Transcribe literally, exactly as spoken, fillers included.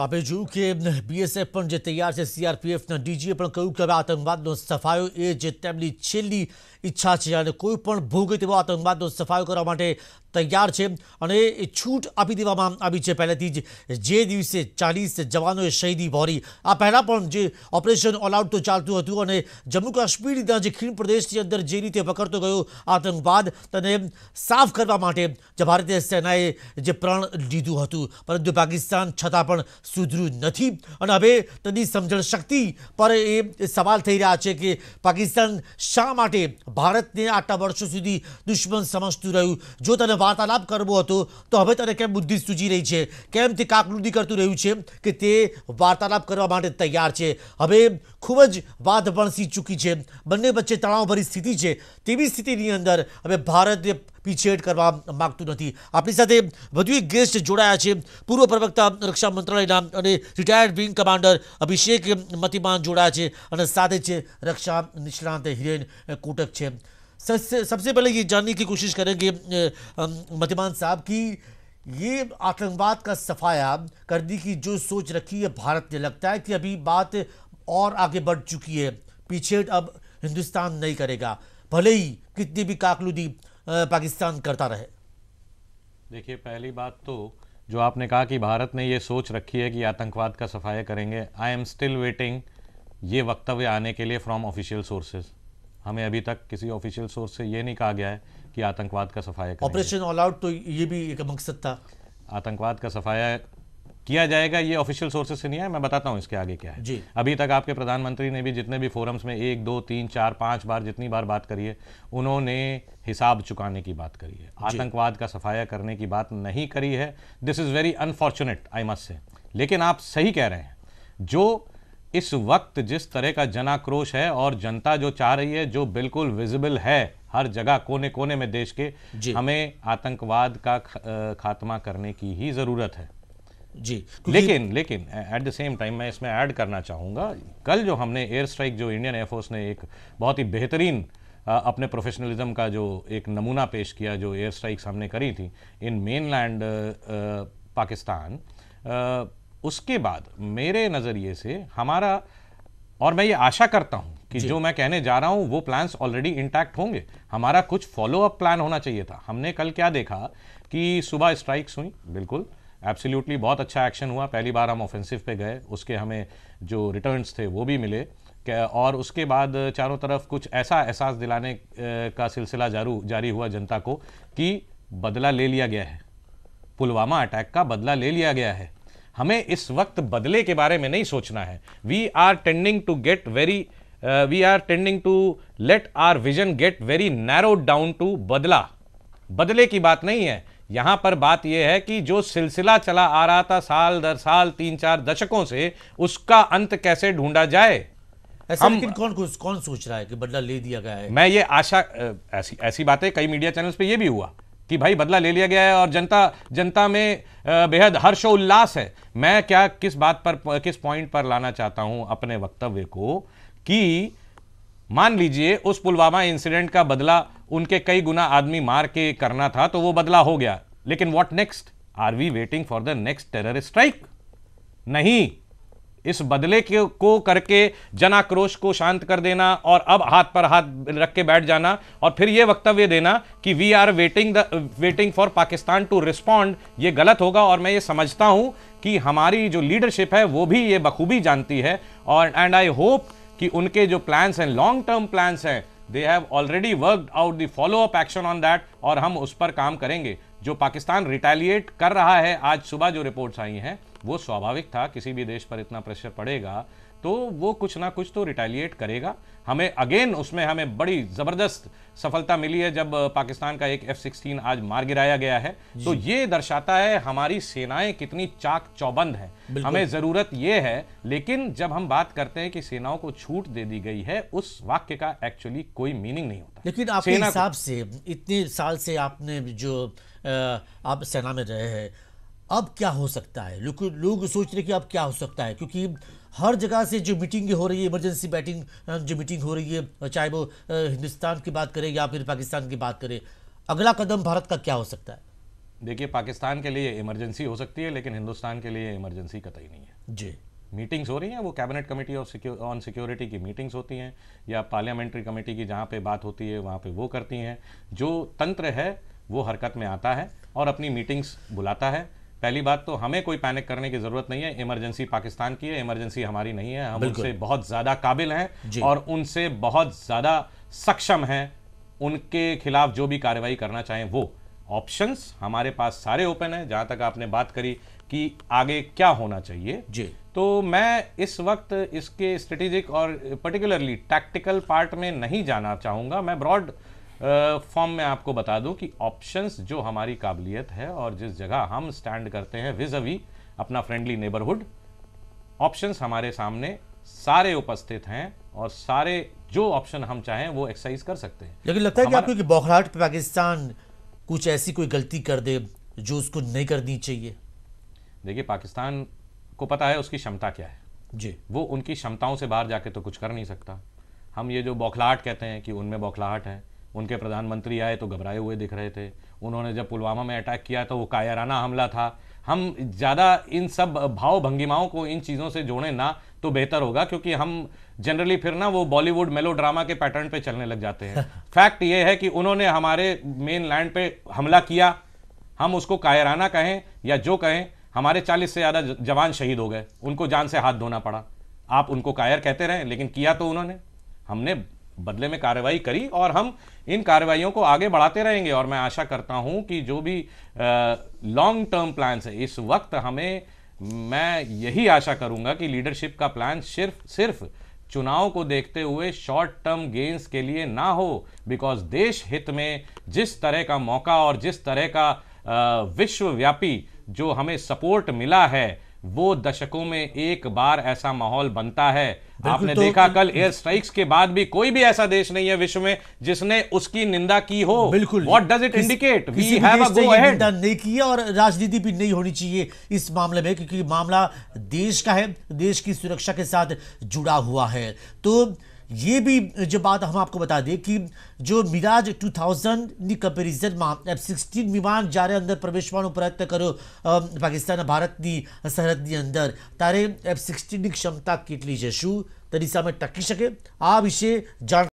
તો આપણે જોયું કે બીએસએફ પણ જે તૈયાર છે, સીઆરપીએફના ડીજીએ પણ કહ્યું કે હવે આતંકવાદનો સફાયો એ જે તેમની છેલ્લી ઈચ્છા છે અને કોઈ પણ ભોગે તેવો આતંકવાદનો સફાયો કરવા માટે તૈયાર છે અને એ છૂટ આપી દેવામાં આવી છે પહેલેથી જ. જે દિવસે ચાલીસ જવાનોએ શહીદી વહોરી, આ પહેલાં પણ જે ઓપરેશન ઓલ આઉટ તો ચાલતું હતું અને જમ્મુ કાશ્મીરના જે ખીણ પ્રદેશની અંદર જે રીતે પકડતો ગયો આતંકવાદ, તેને સાફ કરવા માટે જે ભારતીય સેનાએ જે પ્રણ લીધું હતું, પરંતુ પાકિસ્તાન છતાં પણ सुधरू नहीं. हवे तनी समझ शक्ति पर ए सवाल थी रहा है कि पाकिस्तान शा माटे भारत ने आटला वर्षों सुधी दुश्मन समझतु रह्यु. जो तने वार्तालाप करवो हतो तो हवे तने केम बुद्धि सूझी रही है, केम ते काकलूदी करतु रह्यु छे कि ते वार्तालाप करवा माटे तैयार है. हवे खूब ज वाद वणसी चूकी है, बंने वच्चे तनावभरी स्थिति है. तेवी स्थितिनी अंदर हवे भारत ने पीछेहट करवा मांगतु नहीं. अपनी साथ वधु एक गेस्ट जोड़ाया है, पूर्व प्रवक्ता रक्षा मंत्रालय retired wing commander Abhishek Matiman जोड़ाया है और साथ रक्षा निष्णात हिरेन कोटक है. सबसे पहले ये जानने की कोशिश करेंगे मतिमान साहब कि ये आतंकवाद का सफाया करने की जो सोच रखी है भारत ने, लगता है कि अभी बात और आगे बढ़ चुकी है, पीछेहट अब हिंदुस्तान नहीं करेगा भले ही कितनी भी काकलूदी पाकिस्तान करता रहे. देखिए, पहली बात तो जो आपने कहा कि भारत ने ये सोच रखी है कि आतंकवाद का सफाया करेंगे, आई एम स्टिल वेटिंग ये वक्तव्य आने के लिए फ्रॉम ऑफिशियल सोर्सेज. हमें अभी तक किसी ऑफिशियल सोर्स से ये नहीं कहा गया है कि आतंकवाद का सफाया करेंगे. ऑपरेशन ऑल आउट तो ये भी एक मकसद था, आतंकवाद का सफाया किया जाएगा ये ऑफिशियल सोर्सेज से नहीं है. मैं बताता हूँ इसके आगे क्या है. जी. अभी तक आपके प्रधानमंत्री ने भी जितने भी फोरम्स में एक दो तीन चार पांच बार जितनी बार बात करी है, उन्होंने हिसाब चुकाने की बात करी है, आतंकवाद का सफाया करने की बात नहीं करी है. This is very unfortunate I must say. लेकिन आप सही कह रहे हैं, जो इस वक्त जिस तरह का जनाक्रोश है और जनता जो चाह रही है, जो बिल्कुल विजिबल है हर जगह कोने कोने में देश के, हमें आतंकवाद का खात्मा करने की ही जरूरत है. जी. लेकिन लेकिन एट द सेम टाइम मैं इसमें ऐड करना चाहूँगा, कल जो हमने एयर स्ट्राइक जो इंडियन एयरफोर्स ने एक बहुत ही बेहतरीन अपने प्रोफेशनलिज्म का जो एक नमूना पेश किया, जो एयर स्ट्राइक्स हमने करी थी इन मेनलैंड पाकिस्तान, आ, उसके बाद मेरे नज़रिए से हमारा, और मैं ये आशा करता हूँ कि जो मैं कहने जा रहा हूँ वो प्लान्स ऑलरेडी इंटैक्ट होंगे. हमारा कुछ फॉलोअप प्लान होना चाहिए था. हमने कल क्या देखा कि सुबह स्ट्राइक्स हुई, बिल्कुल एब्सोल्युटली बहुत अच्छा एक्शन हुआ. पहली बार हम ऑफेंसिव पे गए, उसके हमें जो रिटर्न्स थे वो भी मिले, और उसके बाद चारों तरफ कुछ ऐसा एहसास दिलाने का सिलसिला जारू जारी हुआ जनता को कि बदला ले लिया गया है, पुलवामा अटैक का बदला ले लिया गया है. हमें इस वक्त बदले के बारे में नहीं सोचना है. We are tending to get very we are tending to let our vision get very narrow down to बदला. बदले की बात नहीं है यहां पर, बात यह है कि जो सिलसिला चला आ रहा था साल दर साल तीन चार दशकों से, उसका अंत कैसे ढूंढा जाए. ऐसा हम, लेकिन कौन कौन सोच रहा है कि बदला ले लिया गया है. मैं ये आशा, ऐसी ऐसी बातें कई मीडिया चैनल्स पे ये भी हुआ कि भाई बदला ले लिया गया है और जनता जनता में बेहद हर्षोल्लास है. मैं क्या किस बात पर, किस पॉइंट पर लाना चाहता हूं अपने वक्तव्य को, कि मान लीजिए उस पुलवामा इंसिडेंट का बदला उनके कई गुना आदमी मार के करना था तो वो बदला हो गया, लेकिन what next, are we waiting for the next terrorist strike? नहीं. इस बदले के को करके जनाक्रोश को शांत कर देना और अब हाथ पर हाथ रख के बैठ जाना और फिर ये वक्तव्य देना कि we are waiting the waiting for Pakistan to respond, ये गलत होगा. और मैं ये समझता हूँ कि हमारी जो लीडरशिप है वो भी ये बखूबी जानती है, और एंड आई होप कि उनके जो प्लान्स हैं, लॉन्ग टर्म प्लान्स हैं, they have already worked out the follow up action on that, और हम उस पर काम करेंगे. जो पाकिस्तान रिटेलिएट कर रहा है, आज सुबह जो रिपोर्ट्स आई हैं, वो स्वाभाविक था. किसी भी देश पर इतना प्रेशर पड़ेगा तो वो कुछ ना कुछ तो रिटेलिएट करेगा. हमें अगेन उसमें हमें बड़ी ज़बरदस्त सफलता मिली है जब पाकिस्तान का एक एफ सिक्सटीन आज मार गिराया गया है, तो ये दर्शाता है हमारी सेनाएं कितनी चाक चौबंद हैं. हमें ज़रूरत ये है, लेकिन जब हम बात करते हैं कि सेनाओं को छूट दे दी गई है, उस वाक्य का एक्चुअली कोई मीनिंग नहीं होता. लेकिन आपके हिसाब से इतने साल से आपने जो आप सेना में रहे हैं, अब क्या हो सकता है? लोग लोग सोच रहे कि अब क्या हो सकता है, क्योंकि हर जगह से जो मीटिंग हो रही है, इमरजेंसी बैठिंग जो मीटिंग हो रही है, चाहे वो हिंदुस्तान की बात करें या फिर पाकिस्तान की बात करें, अगला कदम भारत का क्या हो सकता है? देखिए, पाकिस्तान के लिए इमरजेंसी हो सकती है लेकिन हिंदुस्तान के लिए इमरजेंसी कतई नहीं है जी। मीटिंग्स हो रही हैं, वो कैबिनेट कमेटी ऑन सिक्योरिटी की मीटिंग्स होती हैं या पार्लियामेंट्री कमेटी की जहाँ पे बात होती है वहाँ पे वो करती हैं। जो तंत्र है वो हरकत में आता है और अपनी मीटिंग्स बुलाता है। पहली बात तो हमें कोई पैनिक करने की ज़रूरत नहीं है। इमरजेंसी पाकिस्तान की है, इमरजेंसी हमारी नहीं है। हम उनसे बहुत ज़्यादा काबिल हैं और उनसे बहुत ज़्यादा सक्षम हैं, उनके खिलाफ जो भी कार्रवाई करना चाहें वो। ऑप्शंस हमारे पास सारे ओपन हैं। जहाँ तक आपने बात करी कि आगे क्या होना चाहिए जी, तो मैं इस वक्त इसके स्ट्रेटेजिक और पर्टिकुलरली टैक्टिकल पार्ट में नहीं जाना चाहूँगा। मैं ब्रॉड फॉर्म में आपको बता दूं कि ऑप्शंस जो हमारी काबिलियत है और जिस जगह हम स्टैंड करते हैं विज़-अ-वी अपना फ्रेंडली नेबरहुड, ऑप्शंस हमारे सामने सारे उपस्थित हैं और सारे जो ऑप्शन हम चाहें वो एक्सरसाइज कर सकते हैं। लेकिन लगता है कि आपको कि बौखलाहट पे पाकिस्तान कुछ ऐसी कोई गलती कर दे जो उसको नहीं करनी चाहिए। देखिए, पाकिस्तान को पता है उसकी क्षमता क्या है जी, वो उनकी क्षमताओं से बाहर जाके तो कुछ कर नहीं सकता। हम ये जो बौखलाहट कहते हैं कि उनमें बौखलाहट है, उनके प्रधानमंत्री आए तो घबराए हुए दिख रहे थे, उन्होंने जब पुलवामा में अटैक किया तो वो कायराना हमला था। हम ज़्यादा इन सब भाव भंगिमाओं को इन चीज़ों से जोड़ें ना तो बेहतर होगा, क्योंकि हम जनरली फिर ना वो बॉलीवुड मेलो ड्रामा के पैटर्न पे चलने लग जाते हैं। फैक्ट ये है कि उन्होंने हमारे मेन लैंड पे हमला किया, हम उसको कायराना कहें या जो कहें, हमारे चालीस से ज़्यादा जवान शहीद हो गए, उनको जान से हाथ धोना पड़ा। आप उनको कायर कहते रहें लेकिन किया तो उन्होंने, हमने बदले में कार्रवाई करी और हम इन कार्रवाइयों को आगे बढ़ाते रहेंगे। और मैं आशा करता हूं कि जो भी लॉन्ग टर्म प्लान्स है इस वक्त हमें, मैं यही आशा करूंगा कि लीडरशिप का प्लान सिर्फ सिर्फ चुनाव को देखते हुए शॉर्ट टर्म गेन्स के लिए ना हो, बिकॉज देश हित में जिस तरह का मौका और जिस तरह का विश्वव्यापी जो हमें सपोर्ट मिला है वो दशकों में एक बार ऐसा माहौल बनता है। आपने तो देखा कल एयर स्ट्राइक्स के बाद भी कोई भी ऐसा देश नहीं है विश्व में जिसने उसकी निंदा की हो। बिल्कुल, what does it indicate, we have a go ahead. नहीं किया और राजनीति भी नहीं होनी चाहिए इस मामले में, क्योंकि मामला देश का है, देश की सुरक्षा के साथ जुड़ा हुआ है। तो ये भी जो बात हम आपको बता दें कि जो मिराज टू थाउज़ंड ની કમ્પેરિઝનમાં એફ सिक्सटीन વિમાન જ્યારે અંદર પ્રવેશવાનો પ્રયત્ન કર્યો પાકિસ્તાન ભારતની સરહદની અંદર, ત્યારે એફ सिक्सटीन ની ક્ષમતા કેટલી છે, શું તેની સામે ટકી શકે, આ વિશે જાણ